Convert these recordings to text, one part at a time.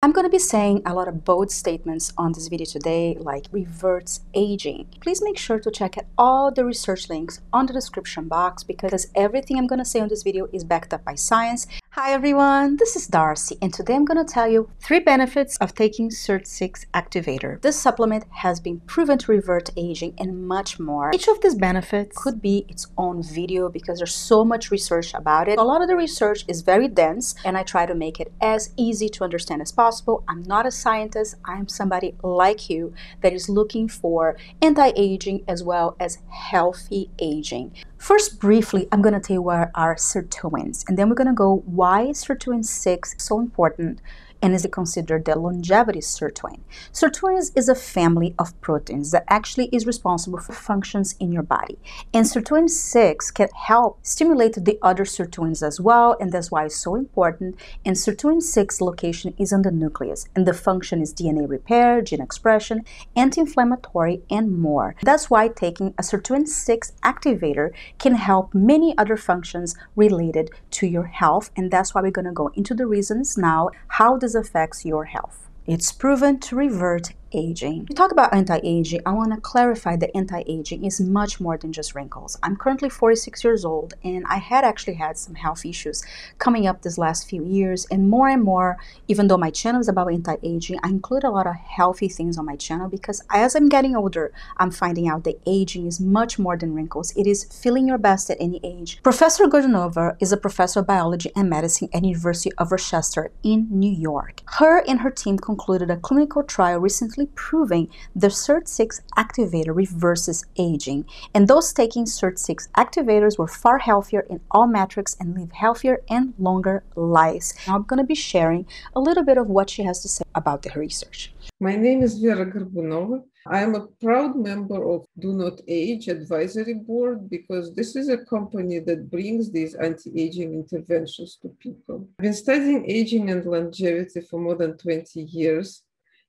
I'm going to be saying a lot of bold statements on this video today, like reverts aging. Please make sure to check out all the research links on the description box because everything I'm going to say on this video is backed up by science. Hi everyone, this is Darcy and today I'm going to tell you 3 benefits of taking SIRT6 activator. This supplement has been proven to revert aging and much more. Each of these benefits could be its own video because there's so much research about it. A lot of the research is very dense and I try to make it as easy to understand as possible. I'm not a scientist, I'm somebody like you that is looking for anti-aging as well as healthy aging. First, briefly, I'm going to tell you what are sirtuins and then we're going to go why is sirtuin 6 so important and is it considered the longevity sirtuin. Sirtuin is a family of proteins that actually is responsible for functions in your body. And sirtuin 6 can help stimulate the other sirtuins as well, and that's why it's so important. And sirtuin 6 location is on the nucleus, and the function is DNA repair, gene expression, anti-inflammatory, and more. That's why taking a sirtuin 6 activator can help many other functions related to your health, and that's why we're going to go into the reasons now how this affects your health. It's proven to revert aging. We talk about anti-aging. I want to clarify that anti-aging is much more than just wrinkles. I'm currently 46 years old and I had actually had some health issues coming up this last few years, and more, even though my channel is about anti-aging, I include a lot of healthy things on my channel because as I'm getting older, I'm finding out that aging is much more than wrinkles. It is feeling your best at any age. Professor Gorbunova is a professor of biology and medicine at University of Rochester in New York. Her and her team concluded a clinical trial recently proving the SIRT6 activator reverses aging, and those taking SIRT6 activators were far healthier in all metrics and live healthier and longer lives. Now I'm going to be sharing a little bit of what she has to say about the research. My name is Vera Gorbunova. I am a proud member of Do Not Age advisory board because this is a company that brings these anti-aging interventions to people. I've been studying aging and longevity for more than 20 years.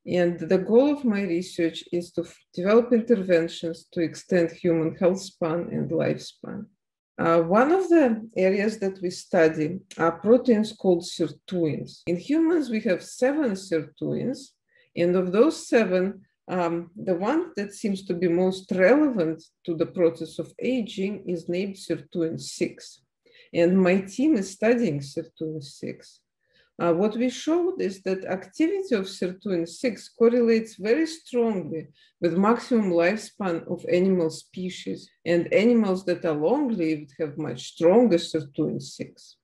And the goal of my research is to develop interventions to extend human health span and lifespan. One of the areas that we study are proteins called sirtuins. In humans, we have 7 sirtuins, and of those 7, the one that seems to be most relevant to the process of aging is named sirtuin 6. And my team is studying sirtuin 6. What we showed is that activity of sirtuin 6 correlates very strongly with maximum lifespan of animal species, and animals that are long-lived have much stronger sirtuin 6.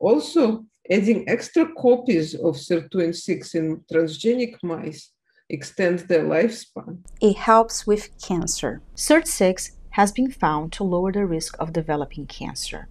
Also, adding extra copies of sirtuin 6 in transgenic mice extends their lifespan. It helps with cancer. SIRT6 has been found to lower the risk of developing cancer.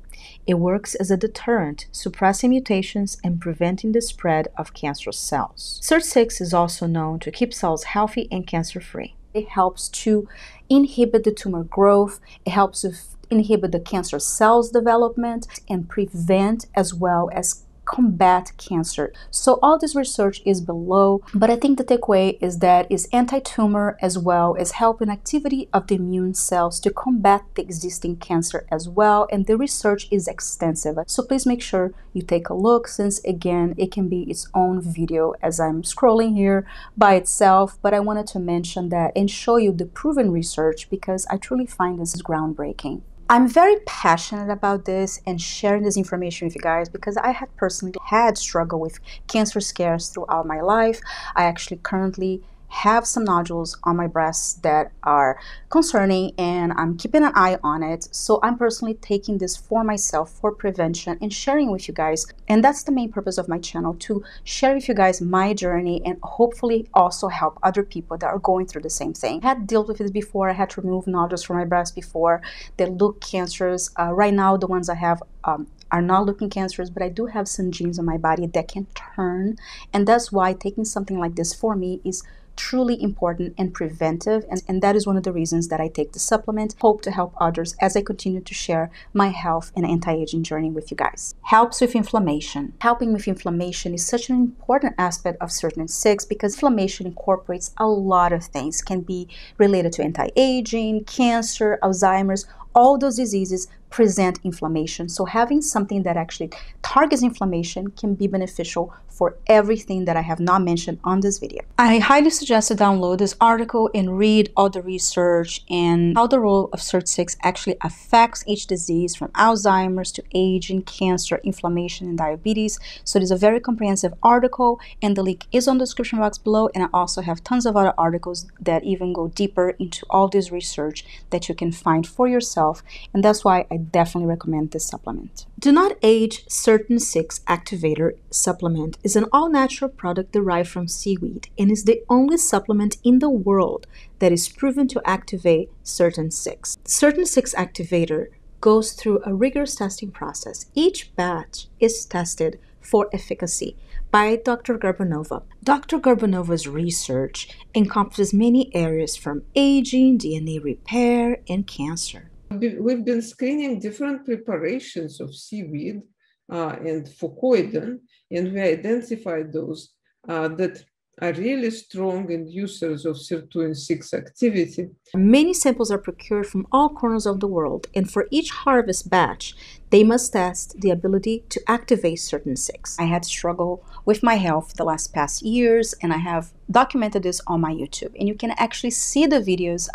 It works as a deterrent, suppressing mutations and preventing the spread of cancerous cells. SIRT6 is also known to keep cells healthy and cancer-free. It helps to inhibit the tumor growth, it helps inhibit the cancer cells development and prevent as well as combat cancer. So all this research is below, but I think the takeaway is that it's anti-tumor as well as helping activity of the immune cells to combat the existing cancer as well, and the research is extensive. So please make sure you take a look since, again, it can be its own video as I'm scrolling here by itself, but I wanted to mention that and show you the proven research because I truly find this is groundbreaking. I'm very passionate about this and sharing this information with you guys because I had personally had struggled with cancer scares throughout my life. I actually currently have some nodules on my breasts that are concerning and I'm keeping an eye on it. So I'm personally taking this for myself for prevention and sharing with you guys. And that's the main purpose of my channel, to share with you guys my journey and hopefully also help other people that are going through the same thing. I had dealt with this before. I had to remove nodules from my breast before. They look cancerous. Right now, the ones I have are not looking cancerous, but I do have some genes on my body that can turn. And that's why taking something like this for me is truly important and preventive, and that is one of the reasons that I take the supplement. Hope to help others as I continue to share my health and anti-aging journey with you guys. Helps with inflammation. Helping with inflammation is such an important aspect of SIRT6 because inflammation incorporates a lot of things. Can be related to anti-aging, cancer, Alzheimer's. All those diseases present inflammation, so having something that actually targets inflammation can be beneficial for everything that I have not mentioned on this video. I highly suggest to download this article and read all the research and how the role of SIRT6 actually affects each disease, from Alzheimer's to aging, cancer, inflammation, and diabetes. So it is a very comprehensive article, and the link is on the description box below, and I also have tons of other articles that even go deeper into all this research that you can find for yourself, and that's why I definitely recommend this supplement. Do Not Age SIRT6 Activator Supplement is an all-natural product derived from seaweed and is the only supplement in the world that is proven to activate SIRT6. SIRT6 Activator goes through a rigorous testing process. Each batch is tested for efficacy by Dr. Gorbunova. Dr. Gorbunova's research encompasses many areas, from aging, DNA repair, and cancer. We've been screening different preparations of seaweed and phycoidin, and we identified those that are really strong inducers of sirtuin 6 activity. Many samples are procured from all corners of the world, and for each harvest batch, they must test the ability to activate SIRT6. I had struggled with my health the last past years, and I have documented this on my YouTube, and you can actually see the videos.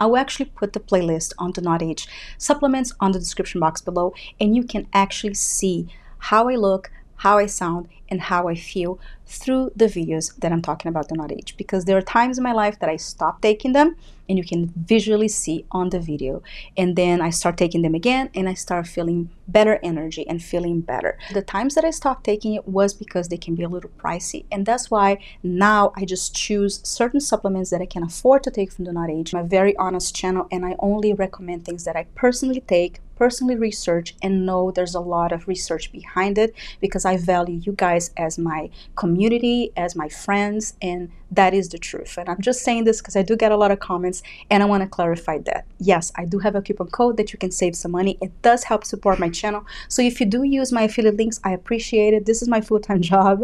I will actually put the playlist on Do Not Age supplements on the description box below, and you can actually see how I look, how I sound, and how I feel through the videos that I'm talking about Do Not Age, because there are times in my life that I stopped taking them, and you can visually see on the video, and then I start taking them again, and I start feeling better energy and feeling better. The times that I stopped taking it was because they can be a little pricey, and that's why now I just choose certain supplements that I can afford to take from Do Not Age. I'm a very honest channel, and I only recommend things that I personally take, personally research, and know there's a lot of research behind it, because I value you guys as my community, as my friends, and that is the truth. And I'm just saying this because I do get a lot of comments, and I want to clarify that. Yes, I do have a coupon code that you can save some money. It does help support my channel. So if you do use my affiliate links, I appreciate it. This is my full-time job,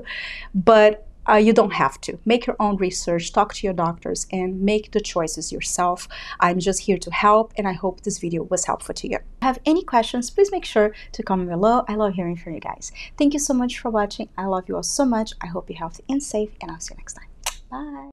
but you don't have to. Make your own research, talk to your doctors, and make the choices yourself. I'm just here to help, and I hope this video was helpful to you. If you have any questions, please make sure to comment below. I love hearing from you guys. Thank you so much for watching. I love you all so much. I hope you're healthy and safe, and I'll see you next time. Bye.